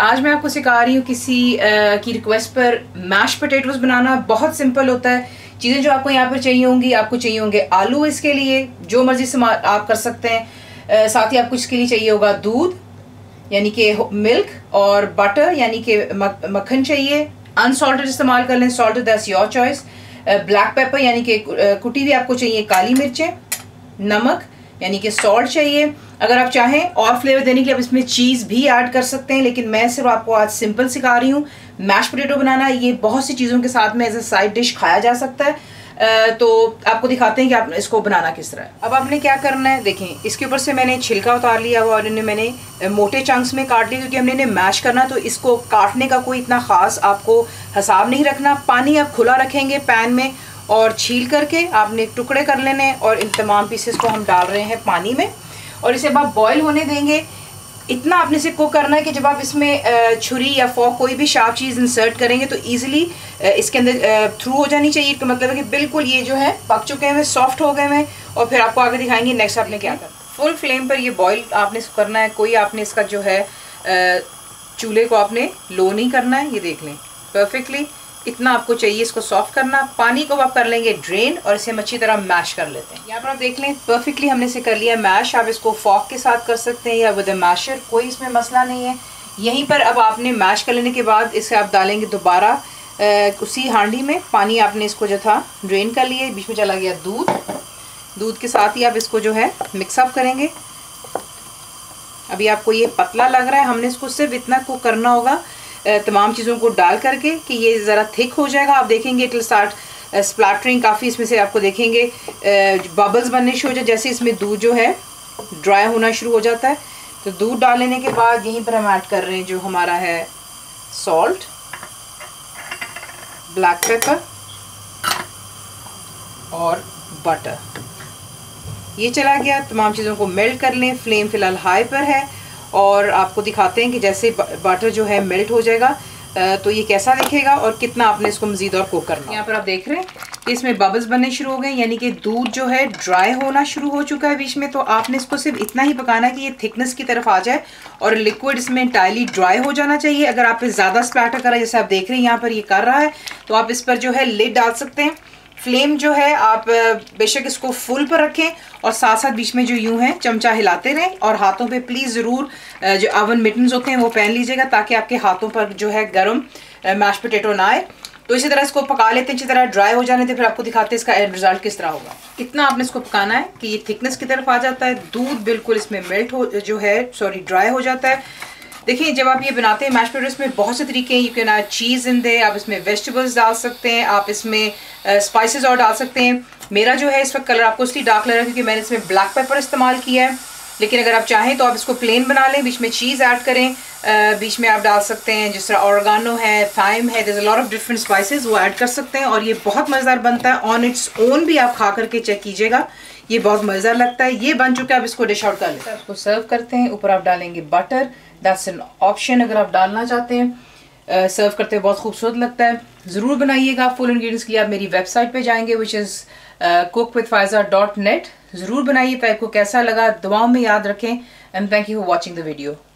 आज मैं आपको सिखा रही हूँ किसी की रिक्वेस्ट पर मैश पोटैटोज बनाना। बहुत सिंपल होता है। चीज़ें जो आपको यहाँ पर चाहिए होंगी, आपको चाहिए होंगे आलू, इसके लिए जो मर्जी से आप कर सकते हैं। साथ ही आपको इसके लिए चाहिए होगा दूध यानी कि मिल्क और बटर यानी कि मक्खन चाहिए। अनसॉल्टेड इस्तेमाल कर लें, salted that's your choice. Black pepper यानी कि कुटी हुई आपको चाहिए, काली मिर्चें, नमक यानी कि सॉल्ट चाहिए। अगर आप चाहें और फ्लेवर देने के लिए आप इसमें चीज़ भी ऐड कर सकते हैं, लेकिन मैं सिर्फ आपको आज सिंपल सिखा रही हूँ मैश पोटैटो बनाना। ये बहुत सी चीज़ों के साथ में एज ए साइड डिश खाया जा सकता है। तो आपको दिखाते हैं कि आप इसको बनाना किस तरह है। अब आपने क्या करना है, देखें इसके ऊपर से मैंने छिलका उतार लिया हुआ और इन्हें मैंने मोटे चंक्स में काट लिया, क्योंकि हमने इन्हें मैश करना। तो इसको काटने का कोई इतना ख़ास आपको हिसाब नहीं रखना। पानी आप खुला रखेंगे पैन में और छील करके आपने टुकड़े कर लेने हैं और इन तमाम पीसेस को हम डाल रहे हैं पानी में और इसे आप बॉयल होने देंगे। इतना आपने इसे कुक करना है कि जब आप इसमें छुरी या फॉक कोई भी शार्प चीज़ इंसर्ट करेंगे तो ईजिली इसके अंदर थ्रू हो जानी चाहिए। तो मतलब है कि बिल्कुल ये जो है पक चुके हैं, सॉफ्ट हो गए हैं। और फिर आपको आगे दिखाएंगे नेक्स्ट आपने क्या करना है। फुल फ्लेम पर ये बॉयल आपने इसको करना है। कोई आपने इसका जो है चूल्हे को आपने लो नहीं करना है। ये देख लें परफेक्टली इतना आपको चाहिए इसको सॉफ्ट करना। पानी को आप कर लेंगे ड्रेन और इसे हम अच्छी तरह मैश कर लेते हैं। यहाँ पर आप देख लें परफेक्टली हमने इसे कर लिया मैश। आप इसको फॉक के साथ कर सकते हैं या विद अ मैशर, कोई इसमें मसला नहीं है। यहीं पर अब आपने मैश कर लेने के बाद इसे आप डालेंगे दोबारा उसी हांडी में। पानी आपने इसको जो था ड्रेन कर लिए, बीच में चला गया दूध। दूध के साथ ही आप इसको जो है मिक्सअप करेंगे। अभी आपको ये पतला लग रहा है, हमने इसको सिर्फ इतना कुक करना होगा तमाम चीज़ों को डाल करके कि ये ज़रा थिक हो जाएगा। आप देखेंगे इट विल स्टार्ट स्प्लैटरिंग। काफ़ी इसमें से आपको देखेंगे बबल्स बनने शुरू हो जाए जैसे इसमें दूध जो है ड्राई होना शुरू हो जाता है। तो दूध डाल लेने के बाद यहीं पर हम ऐड कर रहे हैं जो हमारा है सॉल्ट, ब्लैक पेपर और बटर। ये चला गया। तमाम चीज़ों को मेल्ट कर लें। फ्लेम फ़िलहाल हाई पर है और आपको दिखाते हैं कि जैसे बटर जो है मेल्ट हो जाएगा तो ये कैसा दिखेगा और कितना आपने इसको मज़ीद और कुक करना है। यहाँ पर आप देख रहे हैं कि इसमें बबल्स बनने शुरू हो गए यानी कि दूध जो है ड्राई होना शुरू हो चुका है बीच में। तो आपने इसको सिर्फ इतना ही पकाना है कि ये थिकनेस की तरफ आ जाए और लिक्विड इसमें इंटायरली ड्राई हो जाना चाहिए। अगर आप ज़्यादा स्प्लैटर करा जैसे आप देख रहे हैं यहाँ पर ये कर रहा है, तो आप इस पर जो है लिड डाल सकते हैं। फ्लेम जो है आप बेशक इसको फुल पर रखें और साथ साथ बीच में जो यूँ है चमचा हिलाते रहें और हाथों पे प्लीज़ ज़रूर जो अवन मिटन्स होते हैं वो पहन लीजिएगा ताकि आपके हाथों पर जो है गरम मैश पोटैटो ना आए। तो इसी तरह इसको पका लेते हैं, अच्छी तरह ड्राई हो जाने दें, फिर आपको दिखाते हैं इसका एंड रिजल्ट किस तरह होगा। इतना आपने इसको पकाना है कि ये थिकनेस की तरफ आ जाता है, दूध बिल्कुल इसमें मेल्ट हो जो है सॉरी ड्राई हो जाता है। देखिए जब आप ये बनाते हैं मैश पोटैटो इसमें बहुत से तरीके हैं। You can add cheese in they, आप इसमें वेजिटेबल्स डाल सकते हैं, आप इसमें स्पाइसेस और डाल सकते हैं। मेरा जो है इस वक्त कलर आपको इसलिए डार्क लग रहा है क्योंकि मैंने इसमें ब्लैक पेपर इस्तेमाल किया है, लेकिन अगर आप चाहें तो आप इसको प्लेन बना लें, बीच में चीज़ ऐड करें, बीच में आप डाल सकते हैं जिस तरह ऑर्गानो है, थाइम है, there is a lot of different spices वो ऐड कर सकते हैं। और ये बहुत मज़ेदार बनता है। ऑन इट्स ओन भी आप खा करके चेक कीजिएगा, ये बहुत मज़ेदार लगता है। ये बन चुका है, आप इसको डिश आउट कर लें। इसको सर्व करते हैं। ऊपर आप डालेंगे बटर, दैट्स एन ऑप्शन अगर आप डालना चाहते हैं। सर्व करते हुए बहुत खूबसूरत लगता है। ज़रूर बनाइएगा। फुल इंग्रेडिएंट्स के लिए आप मेरी वेबसाइट पे जाएंगे विच इज़ cookwithfaiza.net। ज़रूर बनाइए। तो आपको कैसा लगा दुआओं में याद रखें and thank you for watching the video.